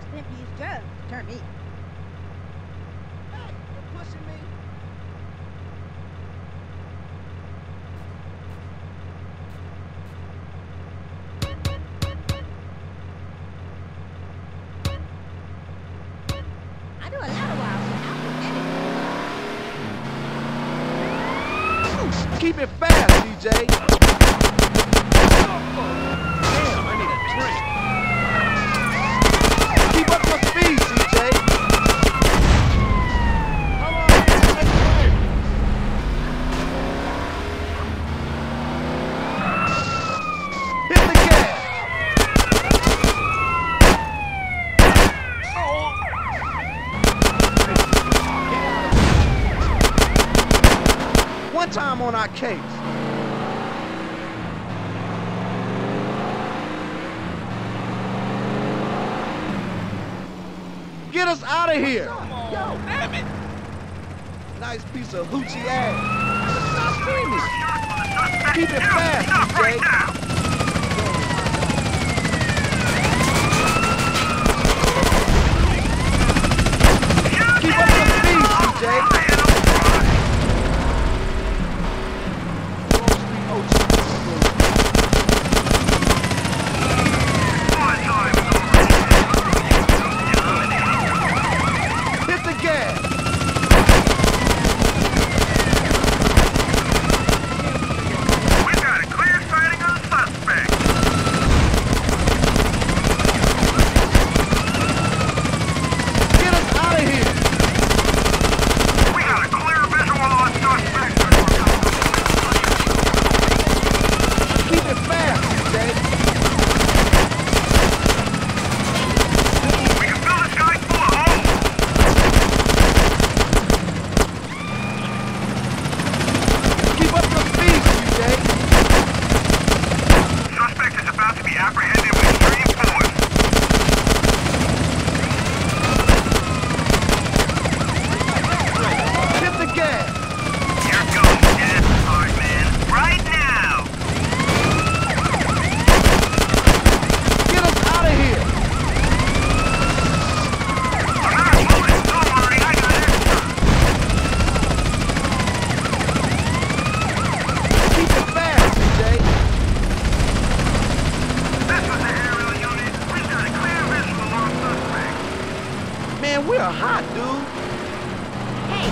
first attempt to use drugs to turn me. Hey, you're pushing me. Keep it fast, DJ! Damn, I need a drink! Keep up your speed, DJ! How long is it take away? Hit the gas! Oh. One time on our case. Get us out of here! Come on. Yo, damn it! Nice piece of hoochie ass. Keep it fast, right now. Man, we're hot, dude. Hey,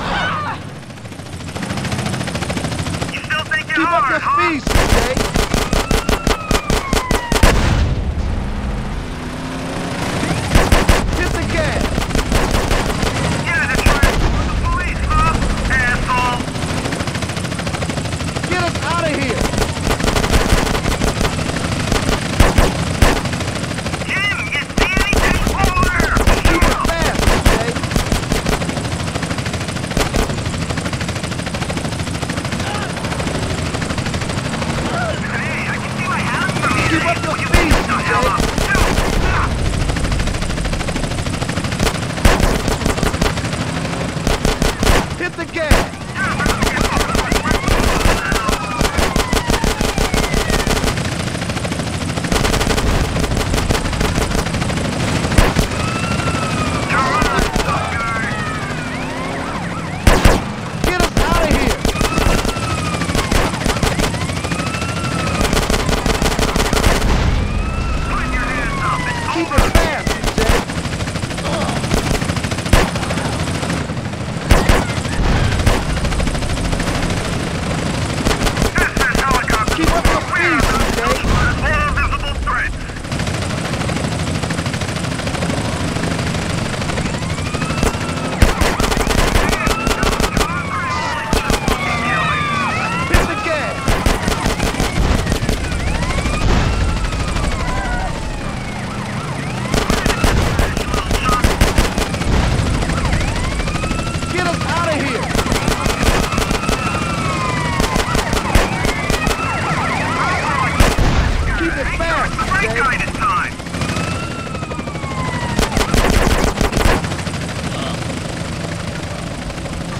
you still think you're hard, huh? Keep up your speed, CJ. Hit the gas!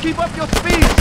Keep up your speed, CJ!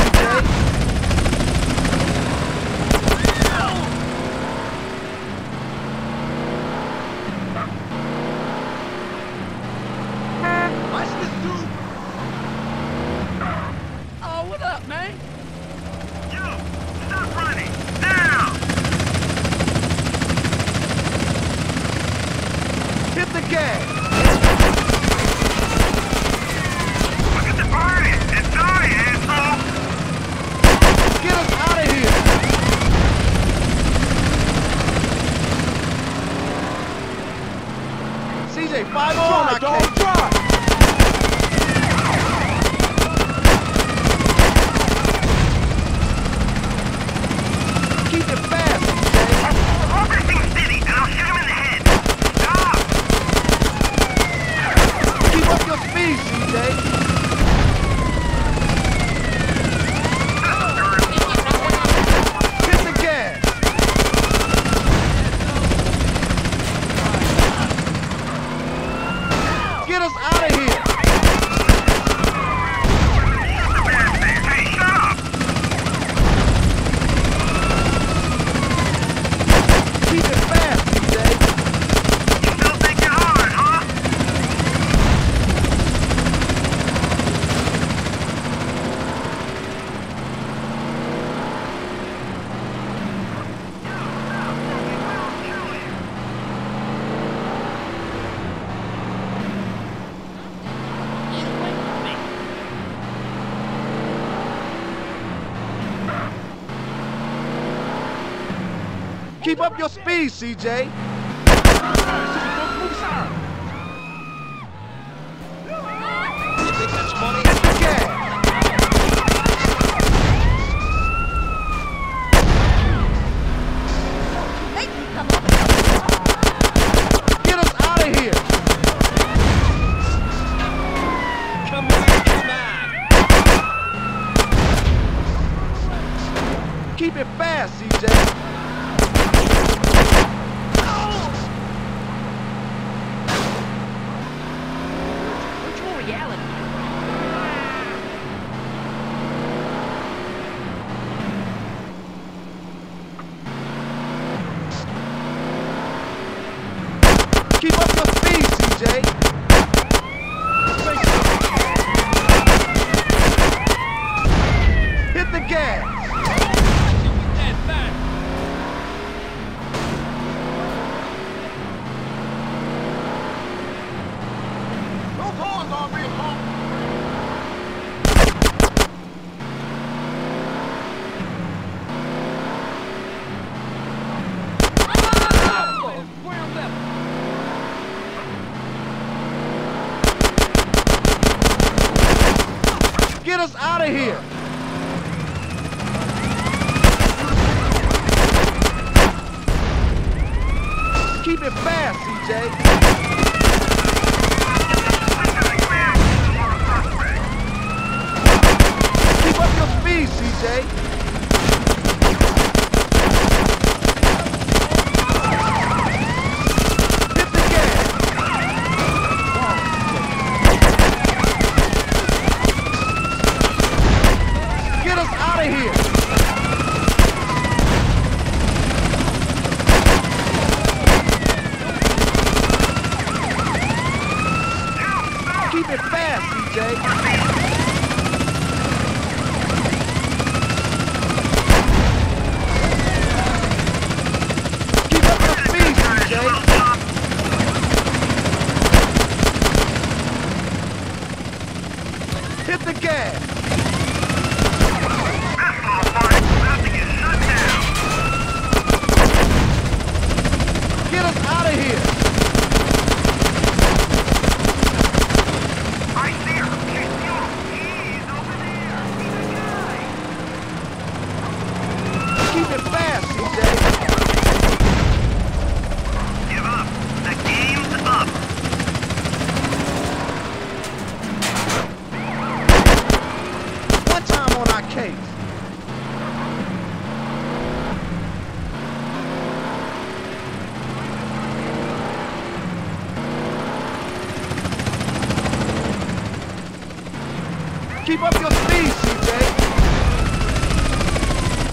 Keep up your speed, CJ. Keep up your speed, CJ!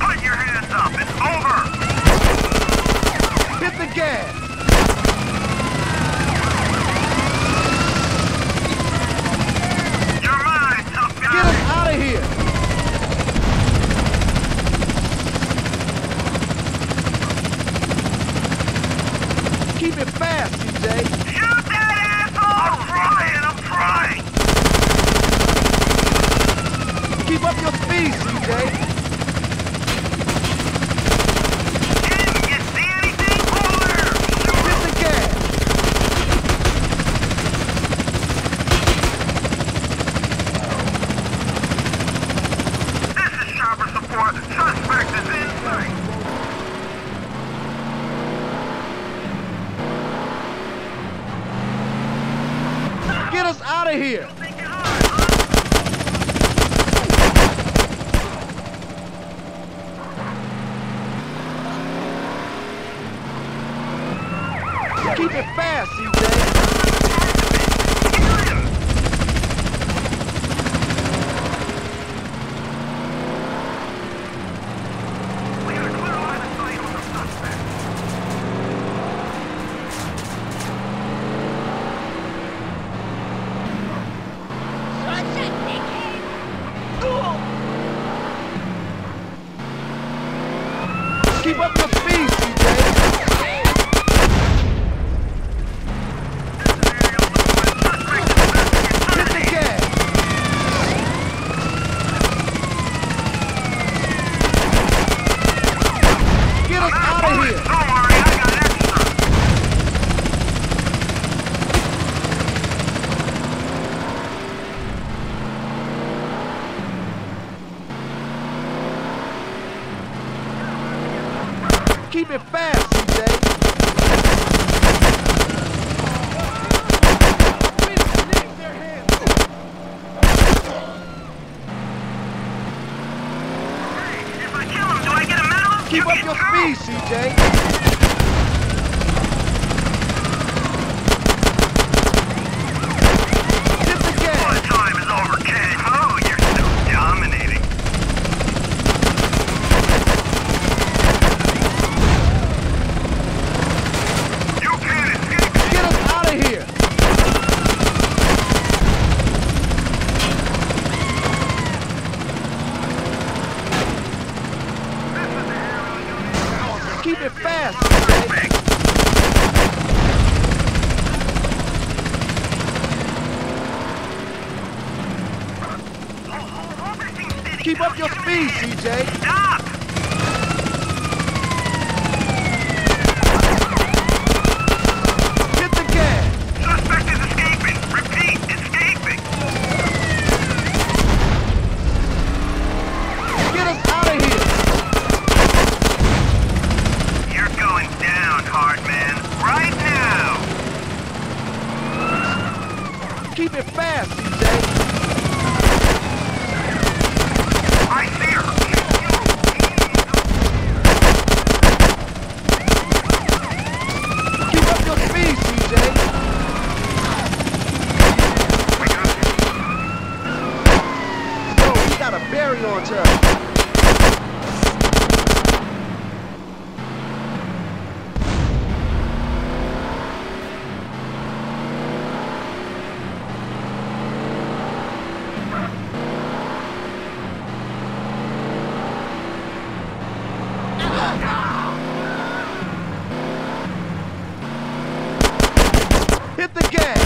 Put your hands up! It's over! Hit the gas! You're mine, tough guy! Get us out of here! Keep it fast, CJ! Shoot that! Keep up your speed, CJ. Out of here! Keep it fast, CJ! Keep up the speed, CJ! Hit the gas! Get us out of here! Keep it fast, CJ. If I kill him, do I get a medal? Keep up your speed, CJ. Keep it fast, CJ. Keep up your speed, CJ. Stop! Hit the gas. Suspect is escaping. Repeat, escaping. Get us out of here. Keep it fast, CJ. I see her. Keep up your speed, CJ. Yo, he got a berry on top. Hit the gas!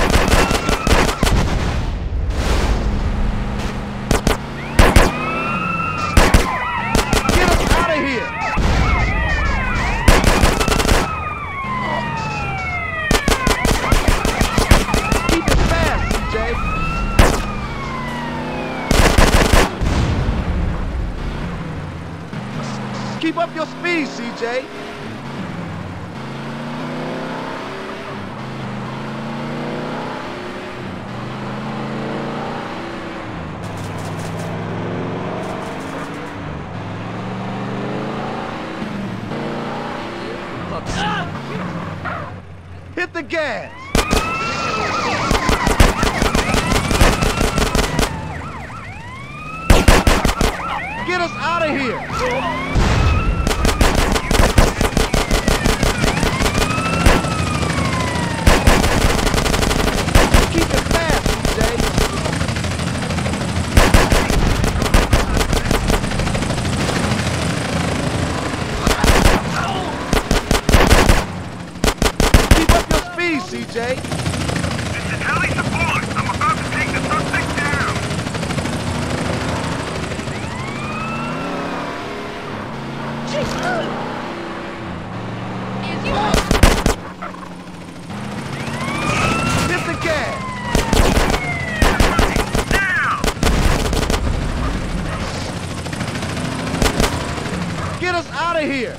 Get us out of here! Keep it fast, CJ! Keep up your speed, CJ! Hit the gas! Get us out of here! Keep it fast, CJ! Keep up your speed, CJ! This is heli support! I'm about to take the suspect down! out of here!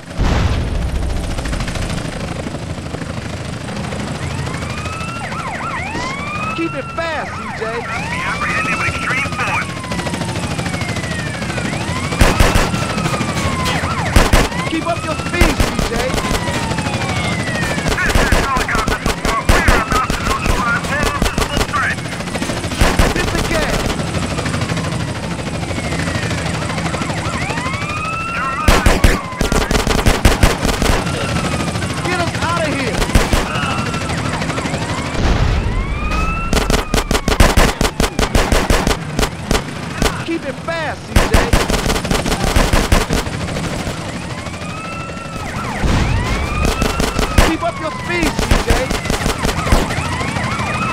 Keep it fast, CJ! Be apprehended with extreme force! Keep up your speed, CJ! Keep it fast, CJ. Keep up your speed, CJ. Get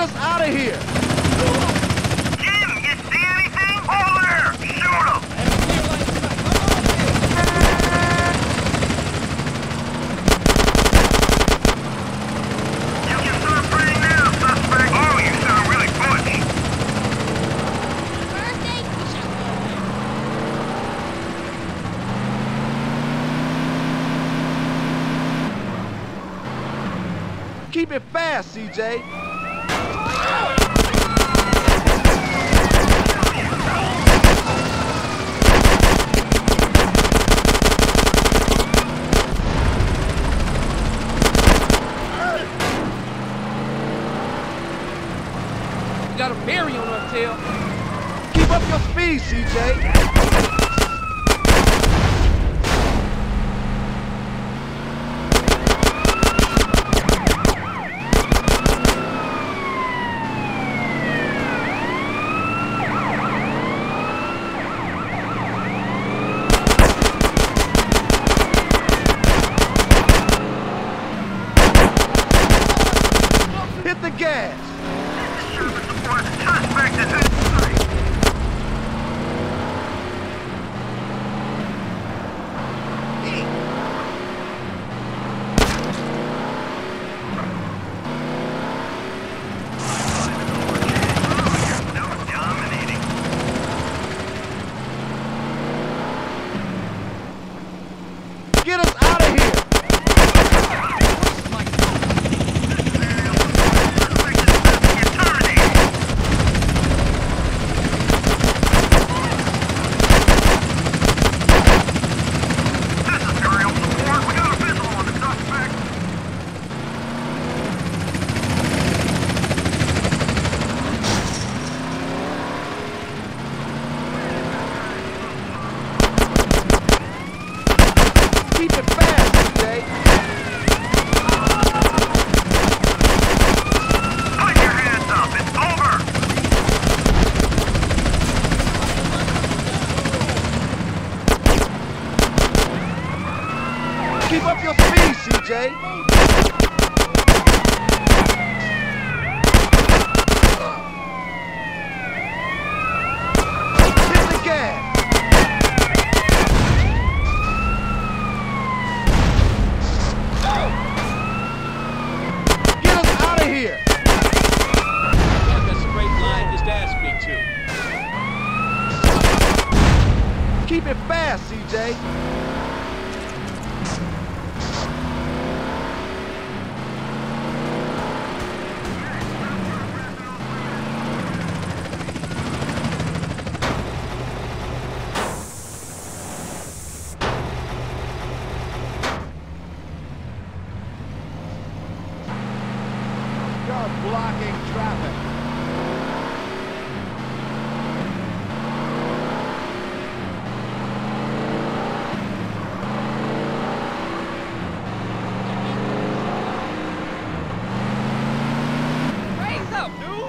us out of here! Jim, you see anything? Over there! Shoot him! You can start praying now, suspect! Oh, you sound really pushy! Birthday? Keep it fast, CJ! We got a berry on our tail. Keep up your speed, CJ. Hit the gas. Get us out of here! Keep up your speed, CJ! Hit the gas! Get us out of here! Like a straight line just asked me to. Keep it fast, CJ! Blocking traffic. Raise up, dude!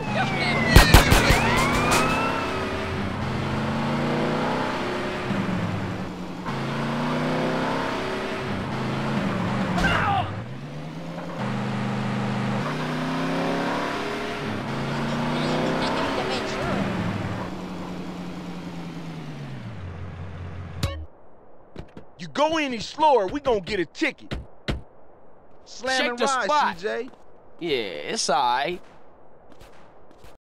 go any slower, we gonna get a ticket. Slam and ride, CJ. Yeah, it's all right.